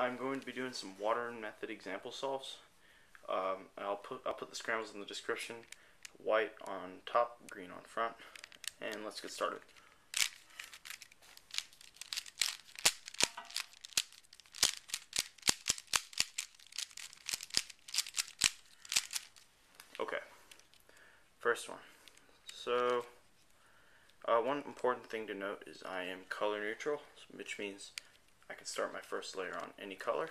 I'm going to be doing some Waterman method example solves. And I'll put the scrambles in the description. White on top, green on front, and let's get started. Okay, first one. So one important thing to note is I am color neutral, which means I can start my first layer on any color,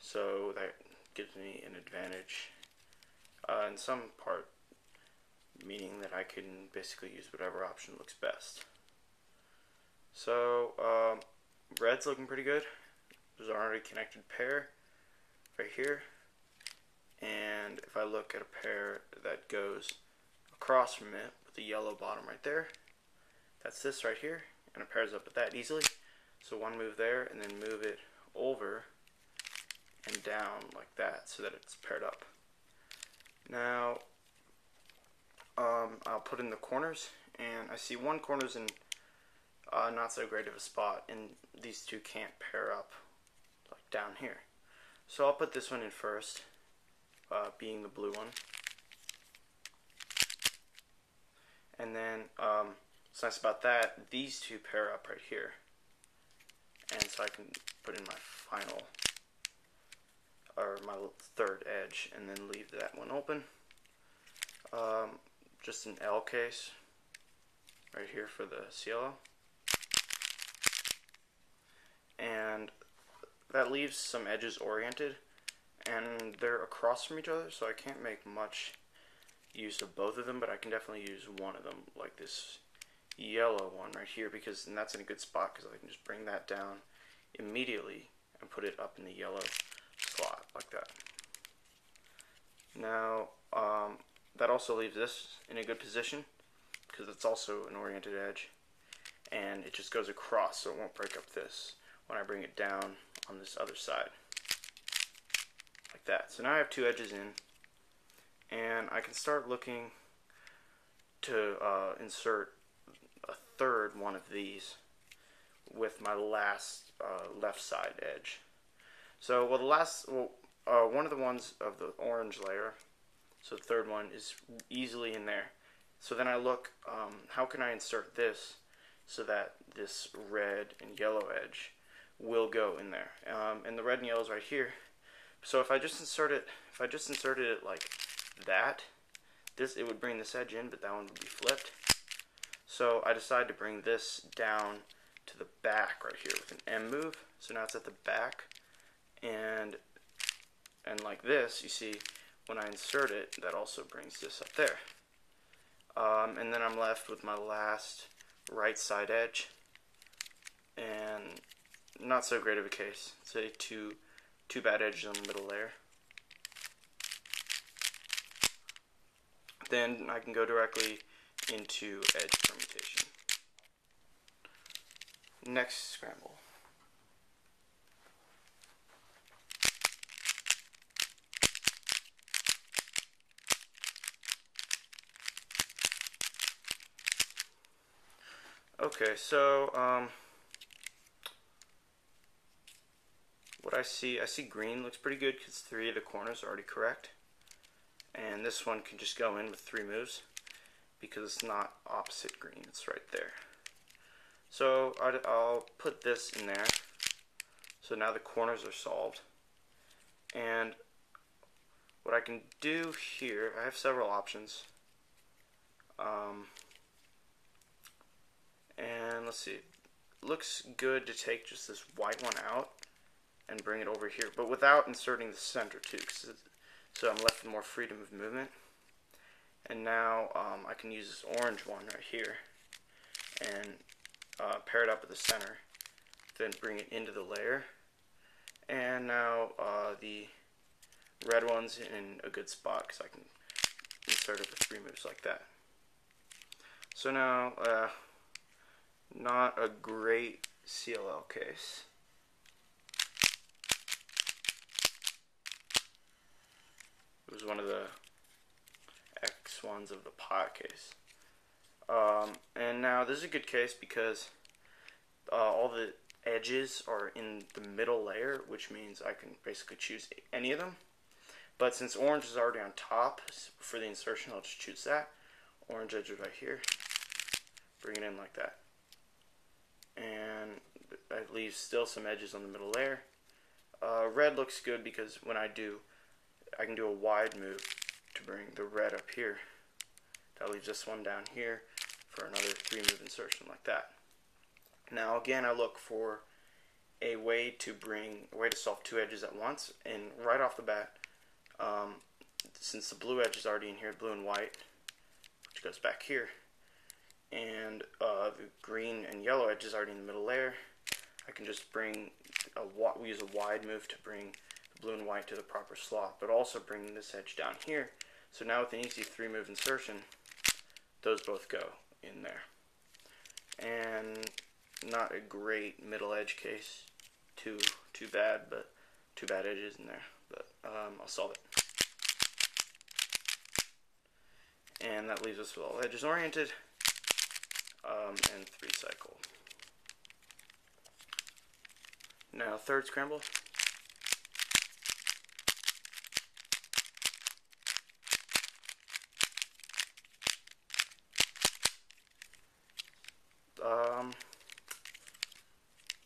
so that gives me an advantage in some part, meaning that I can basically use whatever option looks best. So red's looking pretty good. There's an already connected pair right here, and if I look at a pair that goes across from it with the yellow bottom right there, that's this right here, and it pairs up with that easily. So one move there and then move it over and down like that so that it's paired up. Now I'll put in the corners, and I see one corner's in not so great of a spot, and these two can't pair up like down here. So I'll put this one in first, being the blue one. And then what's nice about that, these two pair up right here. And so I can put in my final, or my third edge, and then leave that one open. Just an L case right here for the CLO. And that leaves some edges oriented, and they're across from each other, so I can't make much use of both of them, but I can definitely use one of them, like this yellow one right here, because and that's in a good spot because I can just bring that down immediately and put it up in the yellow slot like that. Now that also leaves this in a good position because it's also an oriented edge, and it just goes across, so it won't break up this when I bring it down on this other side like that. So now I have two edges in, and I can start looking to insert a third one of these with my last left side edge. So well, the last one of the ones of the orange layer, so the third one is easily in there. So then I look, how can I insert this so that this red and yellow edge will go in there? And the red and yellow is right here. So if I just insert it, if I just inserted it like that, this it would bring this edge in, but that one would be flipped. So I decide to bring this down to the back right here with an M move. So now it's at the back, and like this, you see, when I insert it, that also brings this up there. And then I'm left with my last right side edge, and not so great of a case. Say two bad edges on the middle layer. Then I can go directly into edge permutation. Next scramble. Okay, so what I see green looks pretty good because three of the corners are already correct, and this one can just go in with three moves, because it's not opposite green, it's right there. So I'll put this in there. So now the corners are solved. And what I can do here, I have several options. And let's see, looks good to take just this white one out and bring it over here, but without inserting the center too, so I'm left with more freedom of movement. And now I can use this orange one right here and pair it up at the center, then bring it into the layer. And now the red one's in a good spot because I can insert it with three moves like that. So now, not a great CLL case. It was one of the X ones of the pie case. And now this is a good case because all the edges are in the middle layer, which means I can basically choose any of them. But since orange is already on top for the insertion, I'll just choose that. Orange edge right here. Bring it in like that. And I leave still some edges on the middle layer. Red looks good because when I can do a wide move to bring the red up here. That leaves this one down here for another 3-move insertion like that. Now again, I look for a way to solve two edges at once. And right off the bat, since the blue edge is already in here, blue and white, which goes back here, and the green and yellow edge is already in the middle layer, I can just bring we use a wide move to bring the blue and white to the proper slot, but also bringing this edge down here. So now with an easy 3-move insertion, those both go in there. And not a great middle edge case, too bad, but too bad edges in there. But I'll solve it. And that leaves us with all edges oriented and 3-cycle. Now 3rd scramble.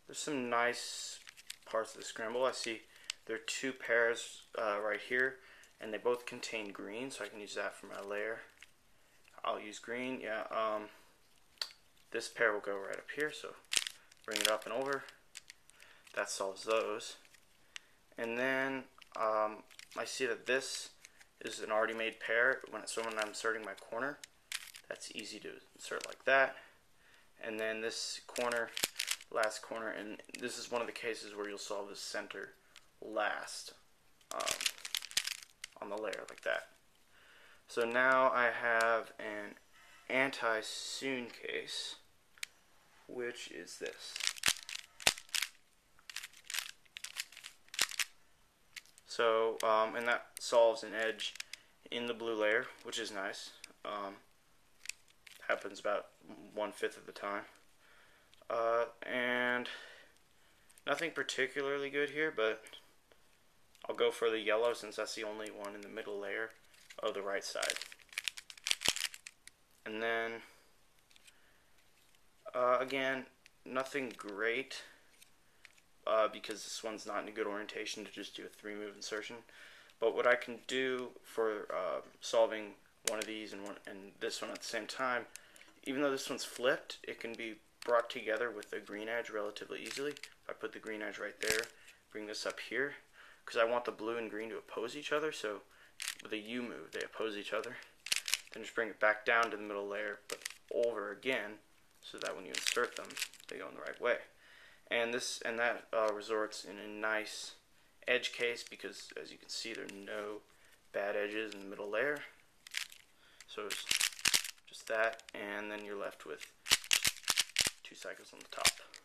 There's some nice parts of the scramble. I see there are 2 pairs right here, and they both contain green, so I can use that for my layer. I'll use green, yeah. This pair will go right up here, so bring it up and over. That solves those. And then I see that this is an already made pair, so when I'm inserting my corner, that's easy to insert like that. And then this corner, last corner, and this is one of the cases where you'll solve the center last on the layer like that. So now I have an anti-sune case, which is this. So, and that solves an edge in the blue layer, which is nice. Happens about 1/5 of the time. And nothing particularly good here, but I'll go for the yellow since that's the only one in the middle layer of the right side. And then, again, nothing great because this one's not in a good orientation to just do a 3-move insertion. But what I can do for solving one of these and this one at the same time, even though this one's flipped, it can be brought together with the green edge relatively easily. I put the green edge right there, bring this up here, because I want the blue and green to oppose each other, so with a U move, they oppose each other. Then just bring it back down to the middle layer, but over again, so that when you insert them, they go in the right way. And this and that results in a nice edge case, because as you can see, there are no bad edges in the middle layer. So it's just that, and then you're left with 2 cycles on the top.